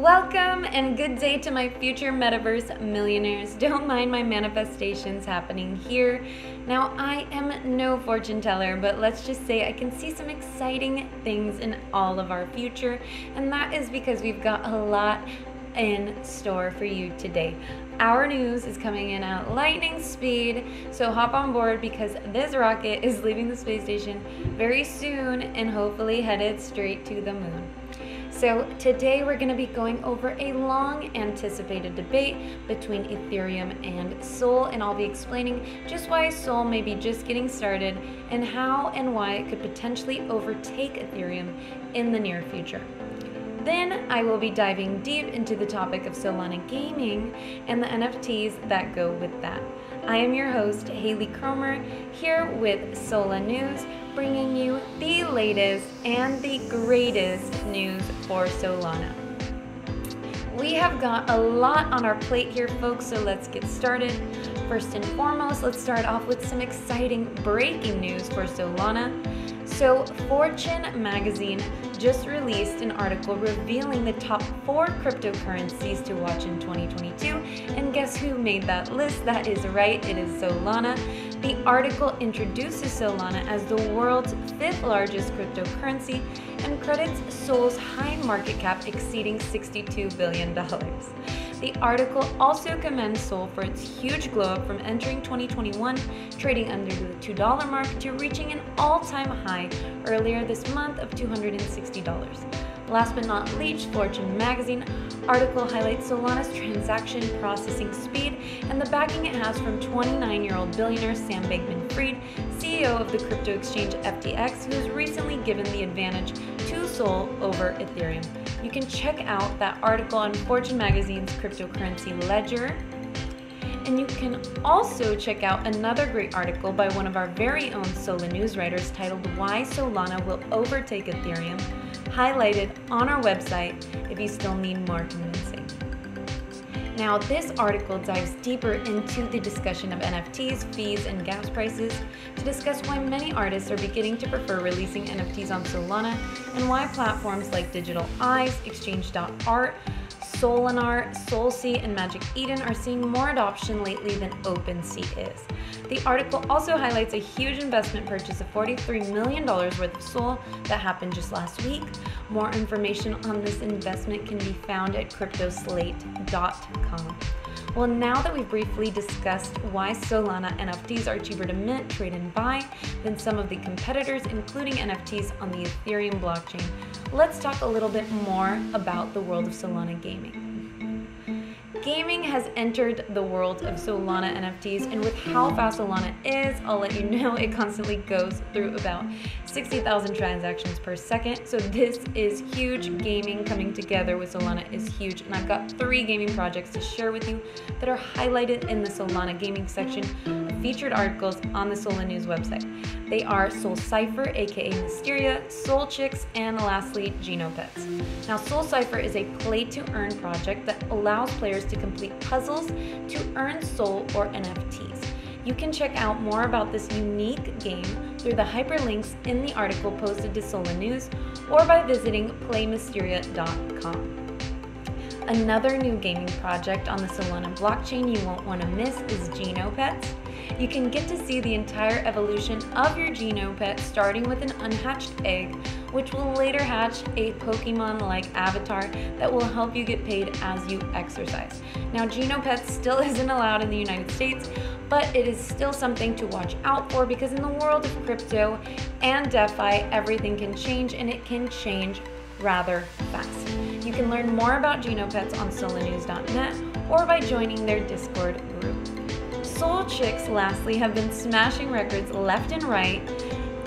Welcome and good day to my future metaverse millionaires. Don't mind my manifestations happening here. Now, I am no fortune teller, but let's just say I can see some exciting things in all of our future, and that is because we've got a lot in store for you today. Our news is coming in at lightning speed, so hop on board because this rocket is leaving the space station very soon and hopefully headed straight to the moon. So today we're going to be going over a long anticipated debate between Ethereum and Sol, and I'll be explaining just why Sol may be just getting started and how and why it could potentially overtake Ethereum in the near future. Then I will be diving deep into the topic of Solana gaming and the NFTs that go with that. I am your host, Haley Cromer, here with Solanews, bringing you the latest and the greatest news for Solana. We have got a lot on our plate here, folks, so let's get started. First and foremost, let's start off with some exciting breaking news for Solana. So Fortune Magazine just released an article revealing the top 4 cryptocurrencies to watch in 2022, and guess who made that list? That is right, it is Solana. The article introduces Solana as the world's 5th largest cryptocurrency and credits Sol's high market cap exceeding $62 billion. The article also commends Sol for its huge glow-up from entering 2021, trading under the $2 mark, to reaching an all-time high earlier this month of $260. Last but not least, Fortune Magazine article highlights Solana's transaction processing speed and the backing it has from 29-year-old billionaire Sam Bankman-Fried, CEO of the crypto exchange FTX, who has recently given the advantage to Sol over Ethereum. You can check out that article on Fortune Magazine's cryptocurrency ledger. And you can also check out another great article by one of our very own Solanews writers titled "Why Solana Will Overtake Ethereum," highlighted on our website if you still need more convincing. Now, this article dives deeper into the discussion of NFTs, fees, and gas prices to discuss why many artists are beginning to prefer releasing NFTs on Solana and why platforms like DigitalEyes, Exchange.art, Solanart, Solsea, and Magic Eden are seeing more adoption lately than OpenSea is. The article also highlights a huge investment purchase of $43 million worth of Sol that happened just last week. More information on this investment can be found at cryptoslate.com. Well, now that we've briefly discussed why Solana NFTs are cheaper to mint, trade, and buy than some of the competitors, including NFTs on the Ethereum blockchain, let's talk a little bit more about the world of Solana gaming. Gaming has entered the world of Solana NFTs, and with how fast Solana is, I'll let you know it constantly goes through about 60,000 transactions per second. So this is huge. Gaming coming together with Solana is huge, and I've got 3 gaming projects to share with you that are highlighted in the Solana gaming section of featured articles on the Solanews website. They are Soul Cipher, aka Mysteria, SolChicks, and lastly, Genopets. Now, Soul Cipher is a play-to-earn project that allows players to complete puzzles to earn Sol or NFTs. You can check out more about this unique game through the hyperlinks in the article posted to Solanews or by visiting playmysteria.com. Another new gaming project on the Solana blockchain you won't want to miss is Genopets. You can get to see the entire evolution of your Genopet, starting with an unhatched egg, which will later hatch a Pokemon-like avatar that will help you get paid as you exercise. Now, Genopets still isn't allowed in the United States, but it is still something to watch out for because in the world of crypto and DeFi, everything can change, and it can change rather fast. You can learn more about Genopets on Solanews.net or by joining their Discord group. SolChicks, lastly, have been smashing records left and right,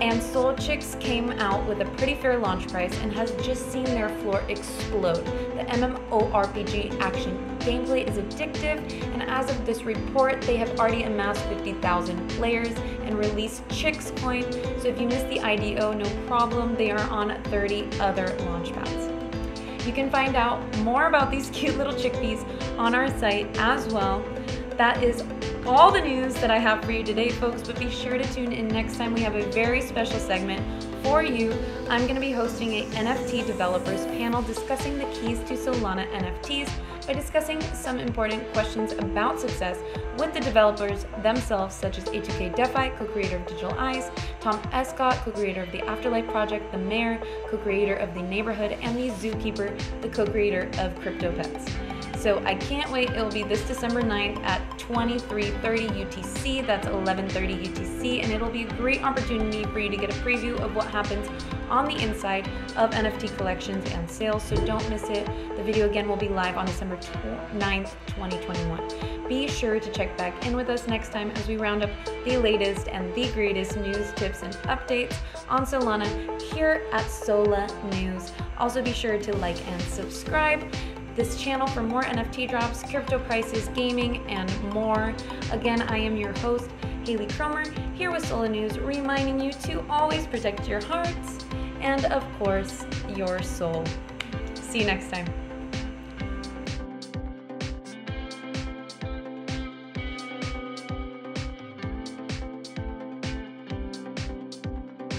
and SolChicks came out with a pretty fair launch price and has just seen their floor explode. The MMORPG action gameplay is addictive, and as of this report, they have already amassed 50,000 players and released Chicks Coin, so if you missed the IDO, no problem, they are on 30 other launchpads. You can find out more about these cute little chickpeas on our site as well. That is all the news that I have for you today, folks, but be sure to tune in next time. We have a very special segment for you, I'm going to be hosting a NFT developers panel discussing the keys to Solana NFTs by discussing some important questions about success with the developers themselves, such as H.K. DeFi, co-creator of DigitalEyes, Tom Escott, co-creator of the Afterlife project, the mayor, co-creator of the Neighborhood, and the Zookeeper, the co-creator of Crypto Pets. So I can't wait. It will be this December 9th at 23:30 UTC. That's 11:30 UTC. And it'll be a great opportunity for you to get a preview of what happens on the inside of NFT collections and sales. So don't miss it. The video again will be live on December 9th, 2021. Be sure to check back in with us next time as we round up the latest and the greatest news, tips, and updates on Solana here at Solanews. Also be sure to like and subscribe this channel for more NFT drops, crypto prices, gaming, and more. Again, I am your host, Haley Cromer, here with Sola News, reminding you to always protect your hearts and, of course, your soul. See you next time.